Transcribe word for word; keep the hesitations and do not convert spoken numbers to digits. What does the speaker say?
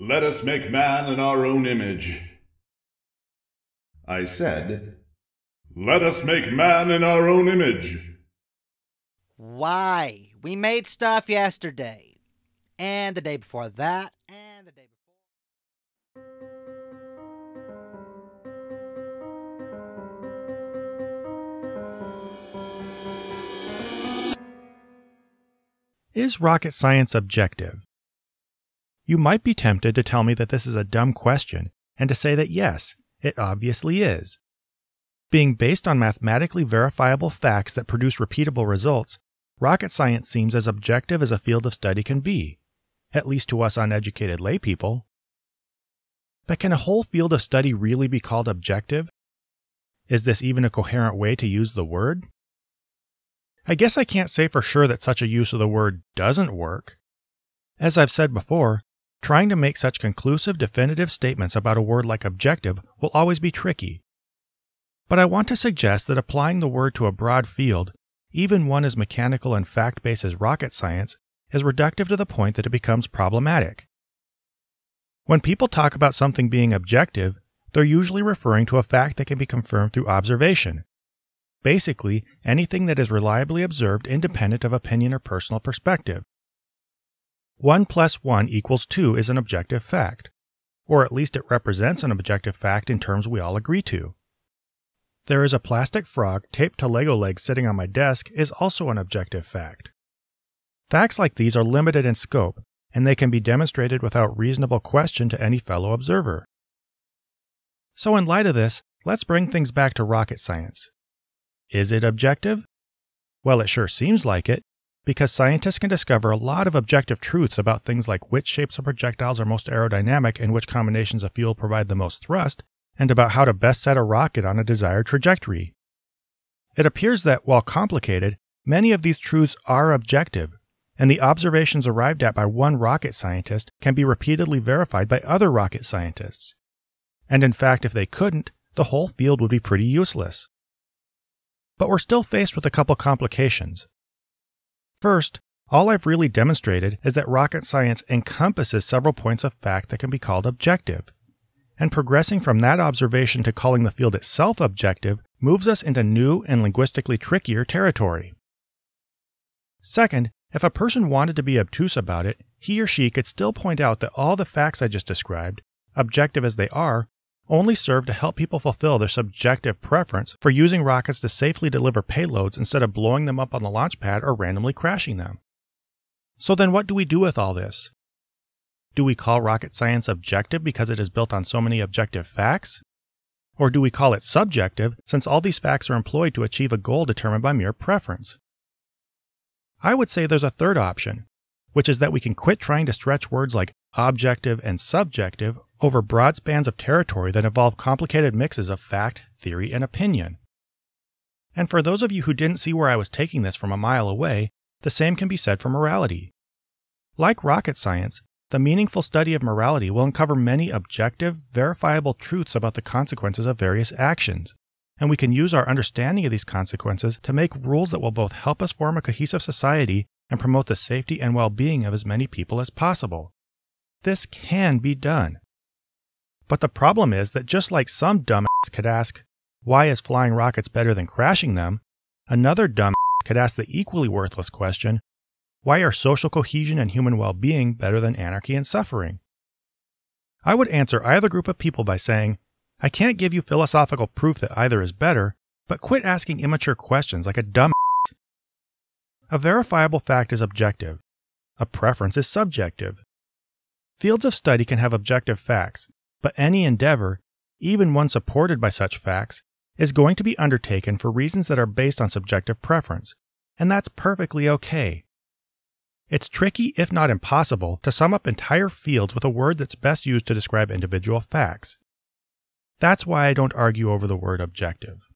Let us make man in our own image. I said, Let us make man in our own image. Why? We made stuff yesterday, and the day before that, and the day before. Is rocket science objective? You might be tempted to tell me that this is a dumb question, and to say that yes, it obviously is. Being based on mathematically verifiable facts that produce repeatable results, rocket science seems as objective as a field of study can be, at least to us uneducated laypeople. But can a whole field of study really be called objective? Is this even a coherent way to use the word? I guess I can't say for sure that such a use of the word doesn't work. As I've said before, trying to make such conclusive, definitive statements about a word like objective will always be tricky. But I want to suggest that applying the word to a broad field, even one as mechanical and fact-based as rocket science, is reductive to the point that it becomes problematic. When people talk about something being objective, they're usually referring to a fact that can be confirmed through observation. Basically, anything that is reliably observed independent of opinion or personal perspective. One plus one equals two is an objective fact, or at least it represents an objective fact in terms we all agree to. There is a plastic frog taped to Lego legs sitting on my desk is also an objective fact. Facts like these are limited in scope, and they can be demonstrated without reasonable question to any fellow observer. So in light of this, let's bring things back to rocket science. Is it objective? Well, it sure seems like it, because scientists can discover a lot of objective truths about things like which shapes of projectiles are most aerodynamic and which combinations of fuel provide the most thrust, and about how to best set a rocket on a desired trajectory. It appears that, while complicated, many of these truths are objective, and the observations arrived at by one rocket scientist can be repeatedly verified by other rocket scientists. And in fact, if they couldn't, the whole field would be pretty useless. But we're still faced with a couple complications. First, all I've really demonstrated is that rocket science encompasses several points of fact that can be called objective. And progressing from that observation to calling the field itself objective moves us into new and linguistically trickier territory. Second, if a person wanted to be obtuse about it, he or she could still point out that all the facts I just described, objective as they are, only serve to help people fulfill their subjective preference for using rockets to safely deliver payloads instead of blowing them up on the launch pad or randomly crashing them. So then what do we do with all this? Do we call rocket science objective because it is built on so many objective facts? Or do we call it subjective since all these facts are employed to achieve a goal determined by mere preference? I would say there's a third option, which is that we can quit trying to stretch words like objective and subjective over broad spans of territory that involve complicated mixes of fact, theory, and opinion. And for those of you who didn't see where I was taking this from a mile away, the same can be said for morality. Like rocket science, the meaningful study of morality will uncover many objective, verifiable truths about the consequences of various actions, and we can use our understanding of these consequences to make rules that will both help us form a cohesive society and promote the safety and well-being of as many people as possible. This can be done. But the problem is that just like some dumbass could ask, why is flying rockets better than crashing them, another dumbass could ask the equally worthless question, why are social cohesion and human well-being better than anarchy and suffering? I would answer either group of people by saying, I can't give you philosophical proof that either is better, but quit asking immature questions like a dumb ass. A verifiable fact is objective. A preference is subjective. Fields of study can have objective facts, but any endeavor, even one supported by such facts, is going to be undertaken for reasons that are based on subjective preference, and that's perfectly okay. It's tricky, if not impossible, to sum up entire fields with a word that's best used to describe individual facts. That's why I don't argue over the word objective.